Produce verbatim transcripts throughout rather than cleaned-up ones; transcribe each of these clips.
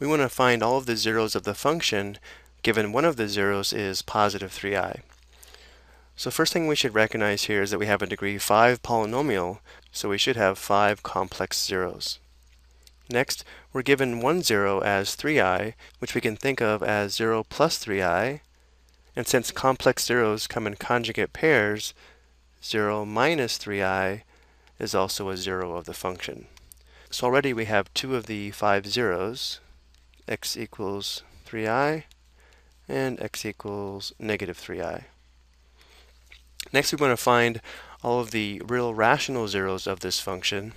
We want to find all of the zeros of the function given one of the zeros is positive three i. So first thing we should recognize here is that we have a degree five polynomial, so we should have five complex zeros. Next, we're given one zero as three i, which we can think of as zero plus three i, and since complex zeros come in conjugate pairs, zero minus three i is also a zero of the function. So already we have two of the five zeros, x equals three i and x equals negative three i. Next, we want to find all of the real rational zeros of this function.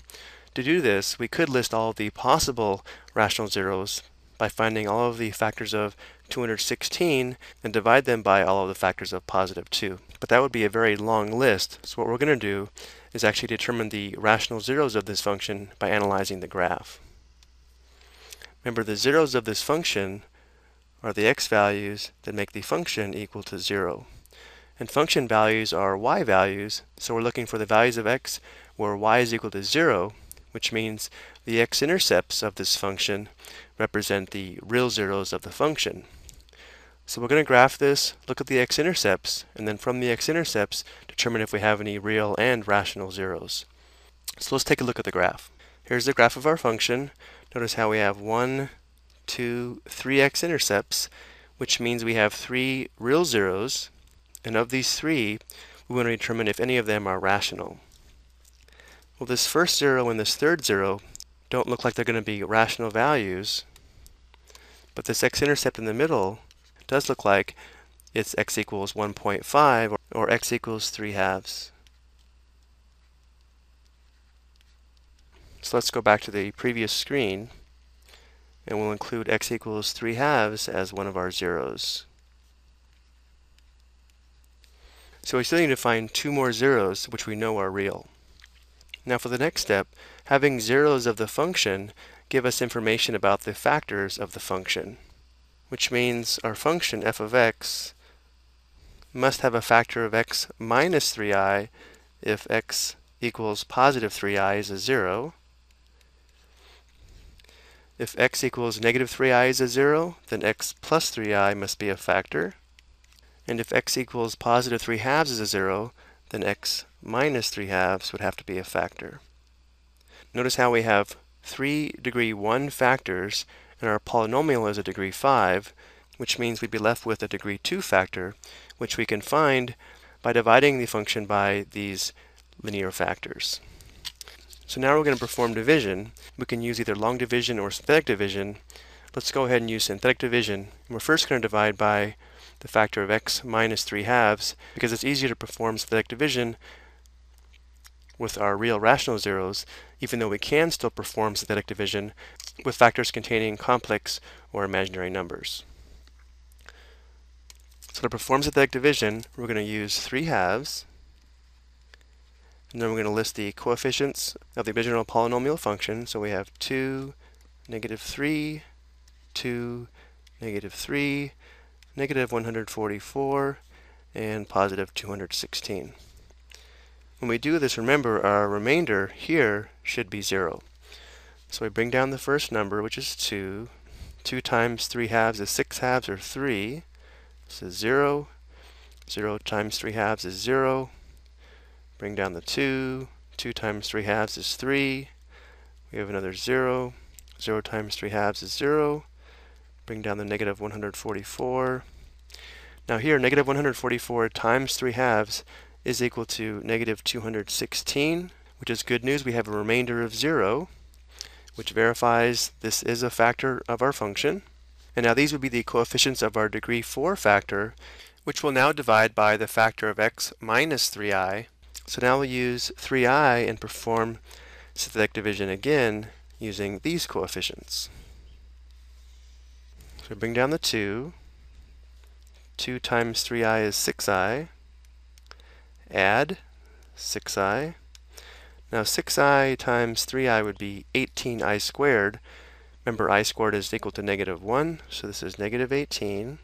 To do this, we could list all of the possible rational zeros by finding all of the factors of two hundred sixteen and divide them by all of the factors of positive two. But that would be a very long list, so what we're going to do is actually determine the rational zeros of this function by analyzing the graph. Remember, the zeros of this function are the x values that make the function equal to zero. And function values are y values, so we're looking for the values of x where y is equal to zero, which means the x-intercepts of this function represent the real zeros of the function. So we're going to graph this, look at the x-intercepts, and then from the x-intercepts determine if we have any real and rational zeros. So let's take a look at the graph. Here's the graph of our function. Notice how we have one, two, three x-intercepts, which means we have three real zeros, and of these three, we want to determine if any of them are rational. Well, this first zero and this third zero don't look like they're going to be rational values, but this x-intercept in the middle does look like it's x equals one point five, or, or x equals three halves. So let's go back to the previous screen, and we'll include x equals three halves as one of our zeros. So we still need to find two more zeros, which we know are real. Now for the next step, having zeros of the function give us information about the factors of the function, which means our function f of x must have a factor of x minus three i if x equals positive three i is a zero. If x equals negative three i is a zero, then x plus three i must be a factor. And if x equals positive three halves is a zero, then x minus three halves would have to be a factor. Notice how we have three degree one factors, and our polynomial is a degree five, which means we'd be left with a degree two factor, which we can find by dividing the function by these linear factors. So now we're going to perform division. We can use either long division or synthetic division. Let's go ahead and use synthetic division. We're first going to divide by the factor of x minus three halves, because it's easier to perform synthetic division with our real rational zeros, even though we can still perform synthetic division with factors containing complex or imaginary numbers. So to perform synthetic division, we're going to use three halves, and then we're going to list the coefficients of the original polynomial function. So we have two, negative three, two, negative three, negative one hundred forty-four, and positive two hundred sixteen. When we do this, remember our remainder here should be zero. So we bring down the first number, which is two. two times three halves is six halves, or three. This is zero. zero times three halves is zero. Bring down the two. two times three halves is three. We have another zero. zero times three halves is zero. Bring down the negative one hundred forty-four. Now here, negative one hundred forty-four times three halves is equal to negative two hundred sixteen, which is good news. We have a remainder of zero, which verifies this is a factor of our function. And now these would be the coefficients of our degree four factor, which we'll now divide by the factor of x minus three i. So now we'll use three i and perform synthetic division again using these coefficients. So bring down the two. two times three i is six i. Add six i. Now six i times three i would be eighteen i squared. Remember, I squared is equal to negative one, so this is negative eighteen.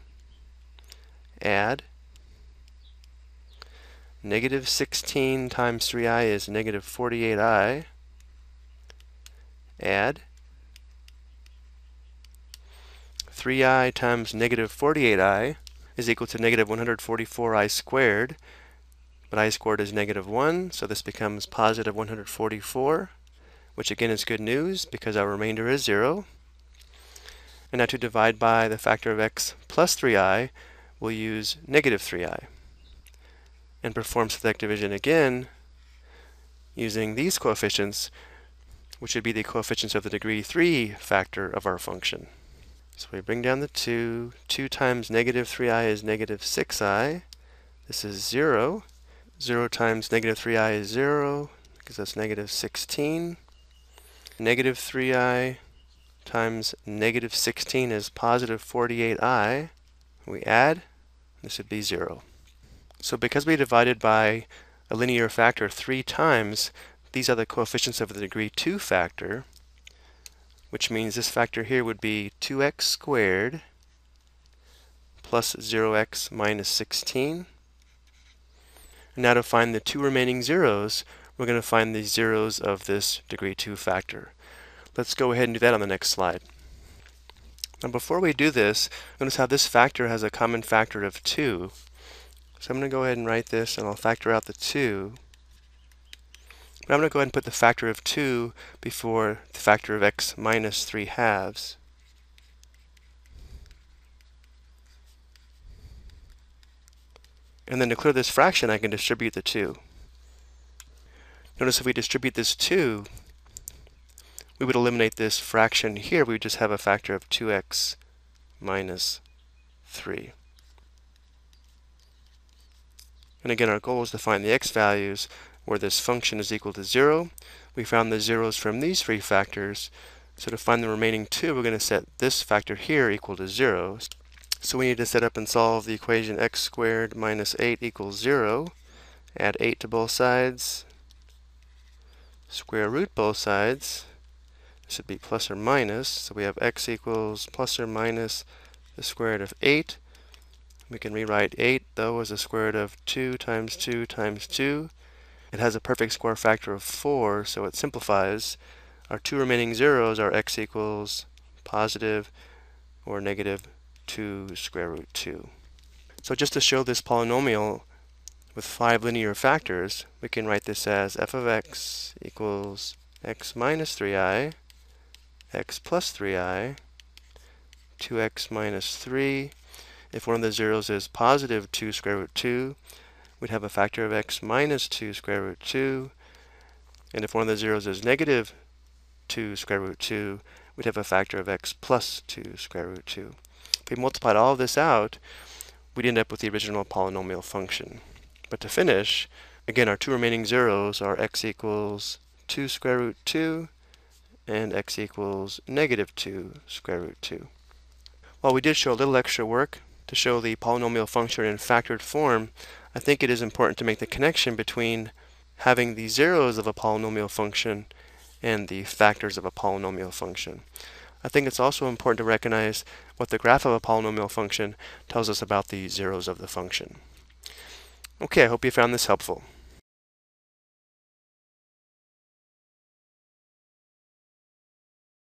Add. Negative sixteen times three i is negative forty-eight i. Add. three i times negative forty-eight i is equal to negative one hundred forty-four i squared, but I squared is negative one, so this becomes positive one hundred forty-four, which again is good news because our remainder is zero. And now to divide by the factor of x plus three i, we'll use negative three i. And perform synthetic division again using these coefficients, which would be the coefficients of the degree three factor of our function. So we bring down the two. two times negative three i is negative six i. This is zero. zero times negative three i is zero, because that's negative sixteen. Negative three i times negative sixteen is positive forty-eight i. We add, this would be zero. So because we divided by a linear factor three times, these are the coefficients of the degree two factor, which means this factor here would be two x squared plus zero x minus sixteen. And now to find the two remaining zeros, we're going to find the zeros of this degree two factor. Let's go ahead and do that on the next slide. Now before we do this, notice how this factor has a common factor of two. So I'm going to go ahead and write this, and I'll factor out the two. But I'm going to go ahead and put the factor of two before the factor of x minus three halves. And then to clear this fraction, I can distribute the two. Notice if we distribute this two, we would eliminate this fraction here. We would just have a factor of two x minus three. And again, our goal is to find the x values where this function is equal to zero. We found the zeros from these three factors. So to find the remaining two, we're going to set this factor here equal to zero. So we need to set up and solve the equation x squared minus eight equals zero. Add eight to both sides. Square root both sides. This would be plus or minus. So we have x equals plus or minus the square root of eight. We can rewrite eight, though, as the square root of two times two times two. It has a perfect square factor of four, so it simplifies. Our two remaining zeros are x equals positive or negative two square root two. So just to show this polynomial with five linear factors, we can write this as f of x equals x minus three i, x plus three i, two x minus three. If one of the zeros is positive two square root two, we'd have a factor of x minus two square root two. And if one of the zeros is negative two square root two, we'd have a factor of x plus two square root two. If we multiplied all of this out, we'd end up with the original polynomial function. But to finish, again, our two remaining zeros are x equals two square root two and x equals negative two square root two. While we did show a little extra work to show the polynomial function in factored form, I think it is important to make the connection between having the zeros of a polynomial function and the factors of a polynomial function. I think it's also important to recognize what the graph of a polynomial function tells us about the zeros of the function. Okay, I hope you found this helpful.